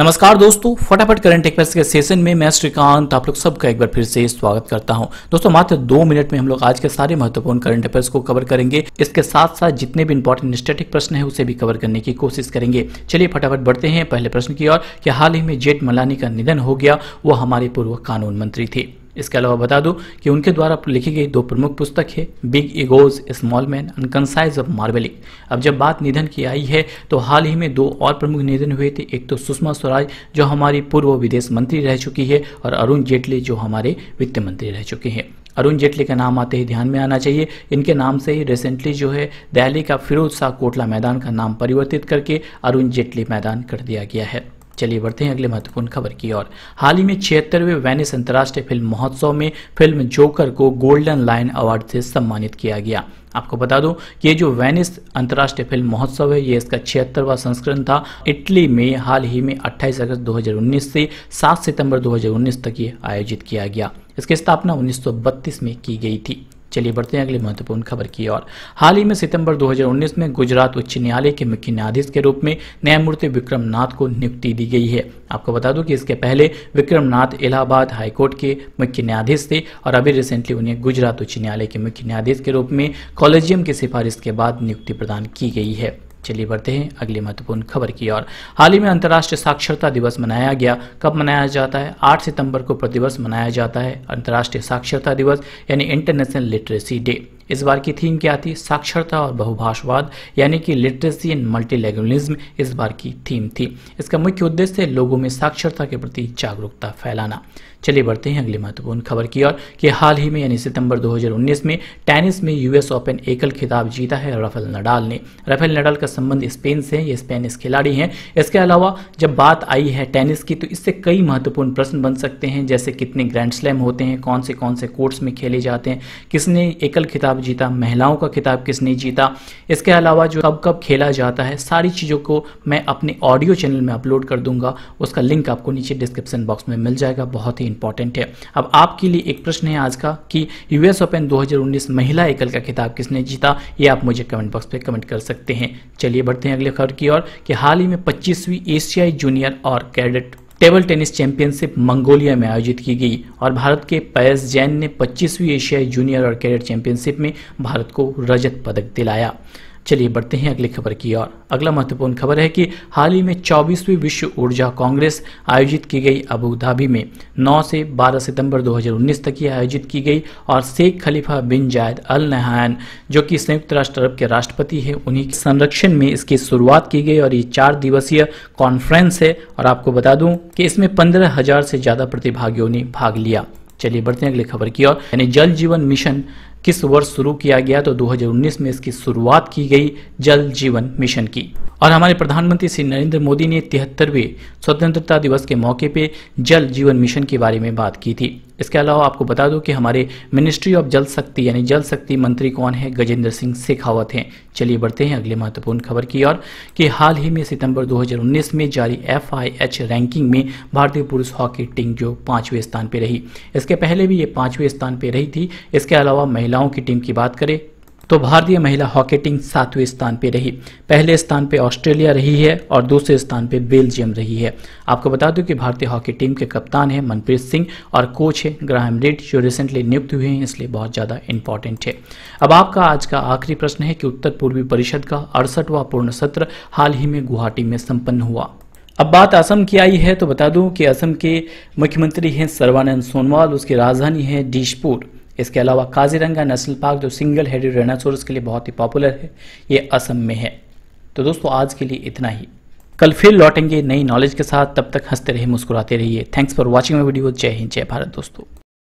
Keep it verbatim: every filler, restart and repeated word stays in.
नमस्कार दोस्तों, फटाफट करंट अफेयर्स के सेशन में मैं श्रीकांत आप लोग सबका एक बार फिर से स्वागत करता हूं। दोस्तों मात्र दो मिनट में हम लोग आज के सारे महत्वपूर्ण करंट अफेयर्स को कवर करेंगे। इसके साथ साथ जितने भी इंपॉर्टेंट स्टैटिक प्रश्न है उसे भी कवर करने की कोशिश करेंगे। चलिए फटाफट बढ़ते हैं पहले प्रश्न की ओर कि हाल ही में जेट मलानी का निधन हो गया। वो हमारे पूर्व कानून मंत्री थे। इसके अलावा बता दूं कि उनके द्वारा लिखी गई दो प्रमुख पुस्तक है big egos small man and concise of मार्वेलिक। अब जब बात निधन की आई है तो हाल ही में दो और प्रमुख निधन हुए थे। एक तो सुषमा स्वराज जो हमारी पूर्व विदेश मंत्री रह चुकी है और अरुण जेटली जो हमारे वित्त मंत्री रह चुके हैं। अरुण जेटली का नाम आते ही ध्यान में आना चाहिए। इनके नाम से ही रिसेंटली जो है दिल्ली का फिरोजशाह कोटला मैदान का नाम परिवर्तित करके अरुण जेटली मैदान कर दिया गया है। चलिए बढ़ते हैं अगले महत्वपूर्ण खबर की ओर। हाल ही में छिहत्तरवें वेनिस अंतरराष्ट्रीय फिल्म महोत्सव में फिल्म जोकर को गोल्डन लाइन अवार्ड से सम्मानित किया गया। आपको बता दूं कि ये जो वेनिस अंतर्राष्ट्रीय फिल्म महोत्सव है ये इसका छिहत्तरवां संस्करण था। इटली में हाल ही में अट्ठाईस अगस्त दो हज़ार उन्नीस से सात सितंबर दो हज़ार उन्नीस तक ये आयोजित किया गया। इसकी स्थापना उन्नीस सौ बत्तीस में की गई थी। चलिए बढ़ते हैं अगली महत्वपूर्ण खबर की ओर। हाल ही में सितंबर दो हज़ार उन्नीस में गुजरात उच्च न्यायालय के मुख्य न्यायाधीश के रूप में न्यायमूर्ति विक्रम नाथ को नियुक्ति दी गई है। आपको बता दूं कि इसके पहले विक्रम नाथ इलाहाबाद हाईकोर्ट के मुख्य न्यायाधीश थे और अभी रिसेंटली उन्हें गुजरात उच्च न्यायालय के मुख्य न्यायाधीश के रूप में कॉलेजियम की सिफारिश के बाद नियुक्ति प्रदान की गई है। चलिए बढ़ते हैं अगली महत्वपूर्ण खबर की ओर। हाल ही में अंतर्राष्ट्रीय साक्षरता दिवस मनाया गया। कब मनाया जाता है? आठ सितंबर को प्रतिवर्ष मनाया जाता है अंतर्राष्ट्रीय साक्षरता दिवस यानी इंटरनेशनल लिटरेसी डे। इस बार की थीम क्या थी? साक्षरता और बहुभाषवाद यानी कि लिटरेसी एंड मल्टीलैंग्वेजलिज्म इस बार की थीम थी। इसका मुख्य उद्देश्य लोगों में साक्षरता के प्रति जागरूकता फैलाना। चलिए बढ़ते हैं अगली महत्वपूर्ण खबर की ओर कि हाल ही में यानी सितंबर दो हज़ार उन्नीस में टेनिस में यूएस ओपन एकल खिताब जीता है राफेल नडाल ने। राफेल नडाल का संबंध स्पेन से है, ये स्पेनिश खिलाड़ी हैं। इसके अलावा जब बात आई है टेनिस की तो इससे कई महत्वपूर्ण प्रश्न बन सकते हैं, जैसे कितने ग्रैंड स्लैम होते हैं, कौन से कौन से कोर्ट्स में खेले जाते हैं, किसने एकल खिताब जीता, महिलाओं का खिताब किसने जीता, इसके अलावा जो कब कब खेला जाता है, सारी चीज़ों को मैं अपने ऑडियो चैनल में अपलोड कर दूंगा। उसका लिंक आपको नीचे डिस्क्रिप्शन बॉक्स में मिल जाएगा, बहुत ही इंपॉर्टेंट है। अब आपके लिए एक प्रश्न है आज का कि यूएस ओपन दो हज़ार उन्नीस महिला एकल का खिताब किसने जीता, ये आप मुझे कमेंट बॉक्स पे कमेंट कर सकते हैं। चलिए बढ़ते हैं अगले खबर की ओर कि हाल ही में पच्चीसवीं एशियाई जूनियर और cadet table tennis championship Mongolia में आयोजित की गई और भारत के पैस जैन ने पच्चीसवीं एशियाई जूनियर और कैडेट चैंपियनशिप में भारत को रजत पदक दिलाया। चलिए बढ़ते हैं अगली खबर की ओर। अगला महत्वपूर्ण खबर है कि हाल ही में चौबीसवीं विश्व ऊर्जा कांग्रेस आयोजित की गई अबू धाबी में। नौ से बारह सितंबर दो हज़ार उन्नीस तक ये आयोजित की गई और शेख खलीफा बिन जायद अल नहयान जो कि संयुक्त राष्ट्र अरब के राष्ट्रपति हैं उन्हीं के संरक्षण में इसकी शुरुआत की गई और ये चार दिवसीय कॉन्फ्रेंस है और आपको बता दूँ कि इसमें पंद्रह हज़ार से ज़्यादा प्रतिभागियों ने भाग लिया। चलिए बढ़ते हैं अगली खबर की ओर यानी जल जीवन मिशन किस वर्ष शुरू किया गया तो दो हज़ार उन्नीस में इसकी शुरुआत की गई जल जीवन मिशन की। और हमारे प्रधानमंत्री श्री नरेंद्र मोदी ने तिहत्तरवें स्वतंत्रता दिवस के मौके पे जल जीवन मिशन के बारे में बात की थी। इसके अलावा आपको बता दूं कि हमारे मिनिस्ट्री ऑफ जल शक्ति यानी जल शक्ति मंत्री कौन है? गजेंद्र सिंह शेखावत हैं। चलिए बढ़ते हैं अगले महत्वपूर्ण खबर की ओर कि हाल ही में सितंबर दो हज़ार उन्नीस में जारी एफ आई एच रैंकिंग में भारतीय पुरुष हॉकी टीम जो पाँचवें स्थान पर रही। इसके पहले भी ये पाँचवें स्थान पर रही थी। इसके अलावा महिलाओं की टीम की बात करें तो भारतीय महिला हॉकी टीम सातवें स्थान पर रही। पहले स्थान पर ऑस्ट्रेलिया रही है और दूसरे स्थान पर बेल्जियम रही है। आपको बता दूं कि भारतीय हॉकी टीम के कप्तान हैं मनप्रीत सिंह और कोच हैं ग्राहम रीड जो रिसेंटली नियुक्त हुए हैं, इसलिए बहुत ज़्यादा इंपॉर्टेंट है। अब आपका आज का आखिरी प्रश्न है कि उत्तर पूर्वी परिषद का अड़सठवां पूर्ण सत्र हाल ही में गुवाहाटी में संपन्न हुआ। अब बात असम की आई है तो बता दूँ कि असम के मुख्यमंत्री हैं सर्वानंद सोनोवाल, उसकी राजधानी है दिसपुर। इसके अलावा काजीरंगा नेशनल पार्क जो सिंगल हेडेड रेनासोरस के लिए बहुत ही पॉपुलर है ये असम में है। तो दोस्तों आज के लिए इतना ही, कल फिर लौटेंगे नई नॉलेज के साथ। तब तक हंसते रहिए, मुस्कुराते रहिए। Thanks for watching my video. जय हिंद जय भारत दोस्तों।